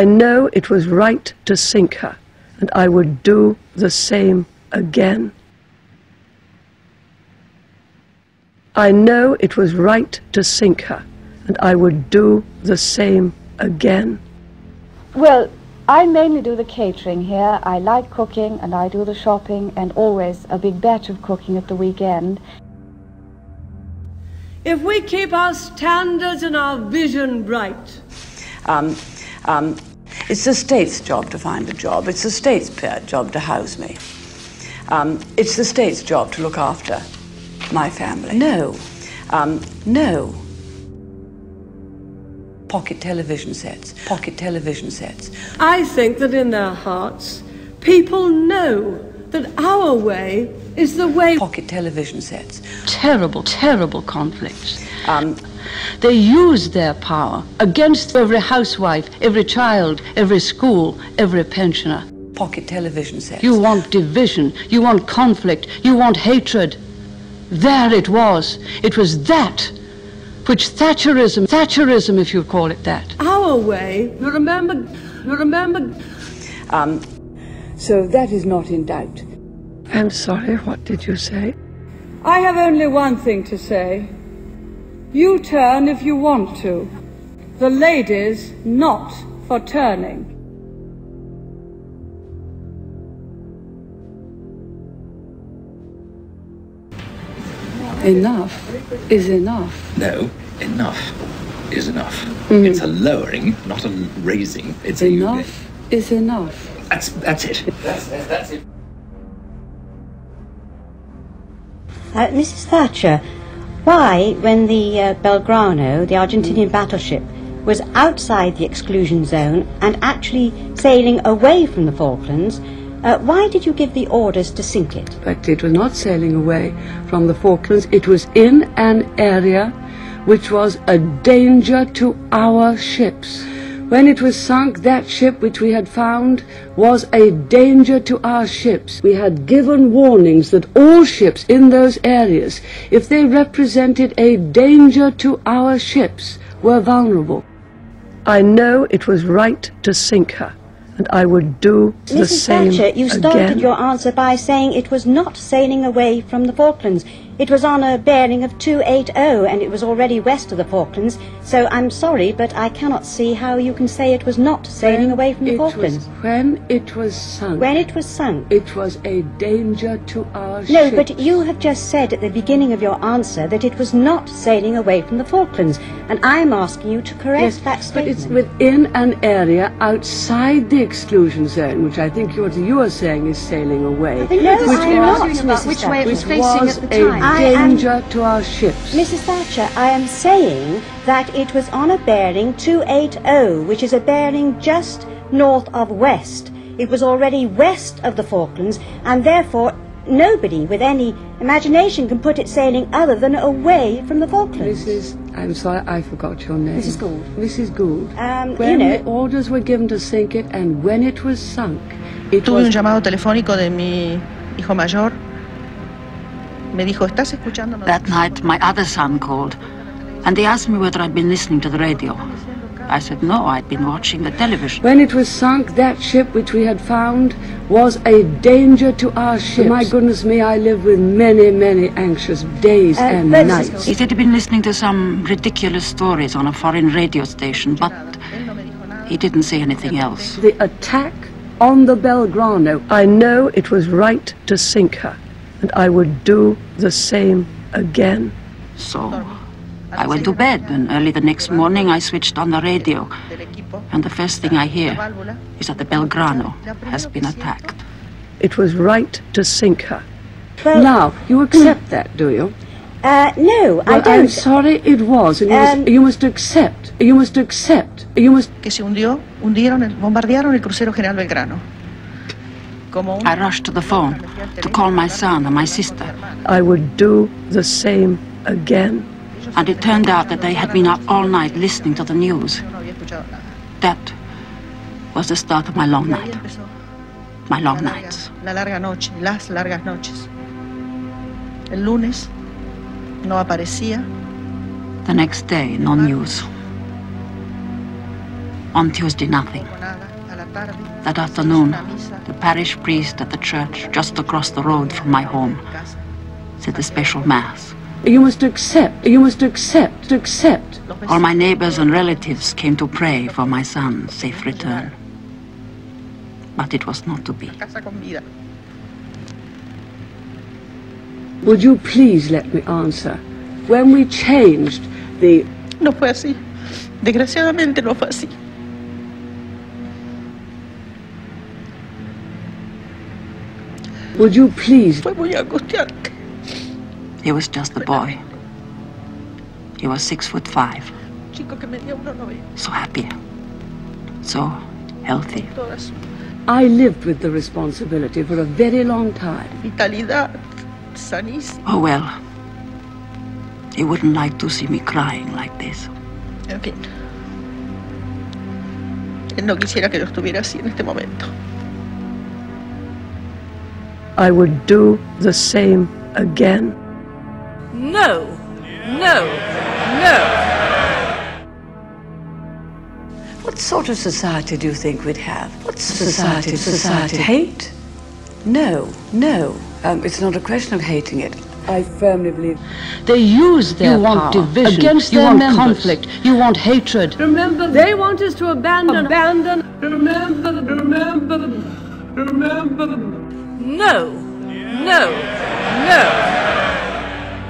I know it was right to sink her, and I would do the same again. I know it was right to sink her, and I would do the same again. Well, I mainly do the catering here. I like cooking, and I do the shopping, and always a big batch of cooking at the weekend. If we keep our standards and our vision bright... it's the state's job to find a job. It's the state's job to house me. It's the state's job to look after my family. No. No. Pocket television sets. Pocket television sets. I think that in their hearts, people know that our way is the way... Pocket television sets. Terrible, terrible conflicts. They use their power against every housewife, every child, every school, every pensioner. Pocket television sets. You want division, you want conflict, you want hatred. There it was. It was that which Thatcherism, if you call it that. Our way, you remember. So that is not in doubt. I'm sorry, what did you say? I have only one thing to say. You turn if you want to. The ladies not for turning. Enough is enough. No, enough is enough. It's a lowering, not a raising. It's enough is enough. That's it. That's it. Mrs. Thatcher, why, when the Belgrano, the Argentinian battleship, was outside the exclusion zone and actually sailing away from the Falklands, why did you give the orders to sink it? In fact, it was not sailing away from the Falklands. It was in an area which was a danger to our ships. When it was sunk, that ship which we had found was a danger to our ships. We had given warnings that all ships in those areas, if they represented a danger to our ships, were vulnerable. I know it was right to sink her, and I would do the same again. Mrs. Thatcher, you started your answer by saying it was not sailing away from the Falklands. It was on a bearing of 280, and it was already west of the Falklands, so I'm sorry, but I cannot see how you can say it was not sailing away from the Falklands. When it was sunk. When it was sunk. It was a danger to our ships. No, but you have just said at the beginning of your answer that it was not sailing away from the Falklands, and I'm asking you to correct that statement. But it's within an area outside the exclusion zone, which I think what you are saying is sailing away. But no, I'm not, which way it was facing at the time. Danger to our ships. Mrs. Thatcher, I am saying that it was on a bearing 280, which is a bearing just north of west. It was already west of the Falklands, and therefore nobody with any imagination can put it sailing other than away from the Falklands. I'm sorry, I forgot your name. Mrs. Gould. Mrs. Gould. When the orders were given to sink it, and when it was sunk, it was... Tuve un llamado telefónico de mi hijo mayor. That night, my other son called, and they asked me whether I'd been listening to the radio. I said no, I'd been watching the television. When it was sunk, that ship which we had found was a danger to our ships. My goodness me, I lived with many, many anxious days and nights. He said he'd been listening to some ridiculous stories on a foreign radio station, but he didn't say anything else. The attack on the Belgrano. I know it was right to sink her, and I would do the same again. So I went to bed, and early the next morning I switched on the radio, and the first thing I hear is that the Belgrano has been attacked. It was right to sink her. Well, now, you accept that, do you? No, well, I don't. I'm sorry, it was, and you must accept. Que se hundió, bombardearon el crucero General Belgrano. I rushed to the phone to call my son and my sister. I would do the same again. And it turned out that they had been up all night listening to the news. That was the start of my long night. My long nights. La larga noche, las largas noches. El lunes no aparecía. The next day, no news. On Tuesday, nothing. That afternoon, the parish priest at the church just across the road from my home said a special mass. You must accept. All my neighbors and relatives came to pray for my son's safe return. But it was not to be. Would you please let me answer? When we changed the... No fue así. Desgraciadamente no fue así. Would you please... Fue muy angustiante. He was just a boy. He was 6'5". So happy. So healthy. I lived with the responsibility for a very long time. Oh well. He wouldn't like to see me crying like this. En fin. Él no quisiera que yo estuviera así en este momento. I would do the same again. No, no, no. What sort of society do you think we'd have? What society? Society? Hate? No, no. It's not a question of hating it. I firmly believe they use their power. You want division against their members. You want conflict. You want hatred. Remember, they want us to abandon. Remember. No, no, no.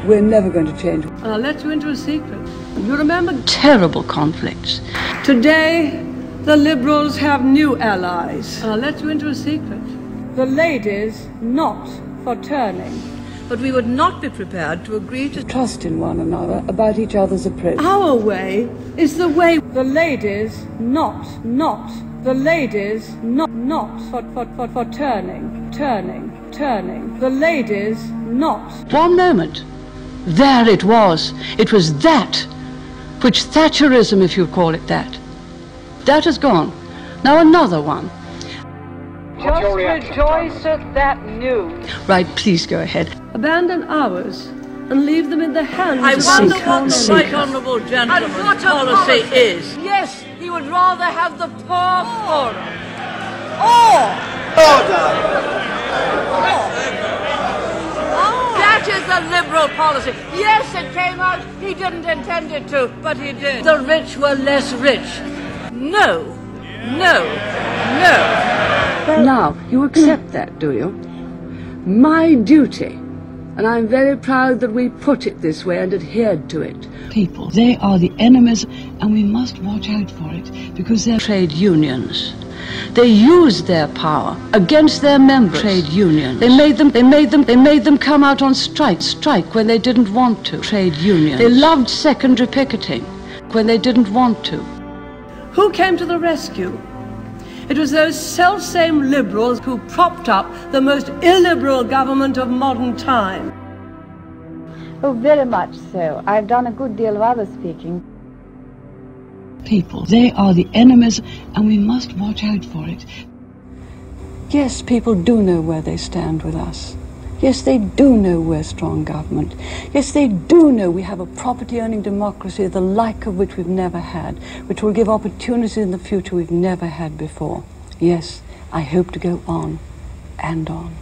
We're never going to change. And I'll let you into a secret. You remember terrible conflicts. Today, the Liberals have new allies. And I'll let you into a secret. The ladies not for turning. But we would not be prepared to agree to trust in one another about each other's approach. Our way is the way the ladies not for turning. The ladies not. One moment. There it was. It was that which Thatcherism, if you call it that. That is gone. Now another one. Just rejoice at that news. Right, please go ahead. Abandon ours and leave them in the hands of the sinker. I wonder what the right honourable gentleman's policy is. Yes, he would rather have the poor forum. Or. That is the liberal policy. Yes, it came out. He didn't intend it to, but he did. The rich were less rich. No, no, no. Now, you accept that, do you? My duty, and I'm very proud that we put it this way and adhered to it. People, they are the enemies, and we must watch out for it, because they're trade unions. They use their power against their members. Trade unions. They made them come out on strike when they didn't want to. Trade unions. They loved secondary picketing when they didn't want to. Who came to the rescue? It was those self-same liberals who propped up the most illiberal government of modern time. Oh, very much so. I've done a good deal of other speaking. People, they are the enemies, and we must watch out for it. Yes, people do know where they stand with us. Yes, they do know we're strong government. Yes, they do know we have a property-owning democracy, the like of which we've never had, which will give opportunities in the future we've never had before. Yes, I hope to go on and on.